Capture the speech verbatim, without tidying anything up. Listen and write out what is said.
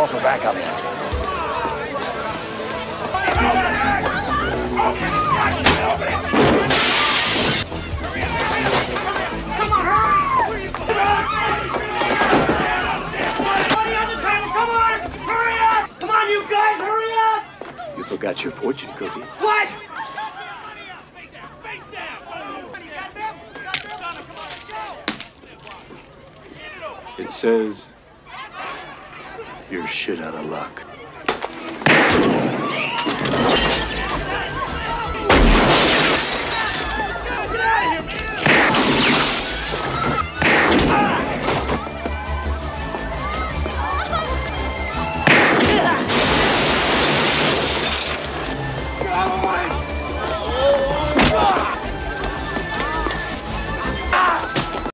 call for backup. Come on, hurry! One other time, come on! Hurry up! Come on, you guys, hurry up! You forgot your fortune cookie. What? It says you're shit out of luck.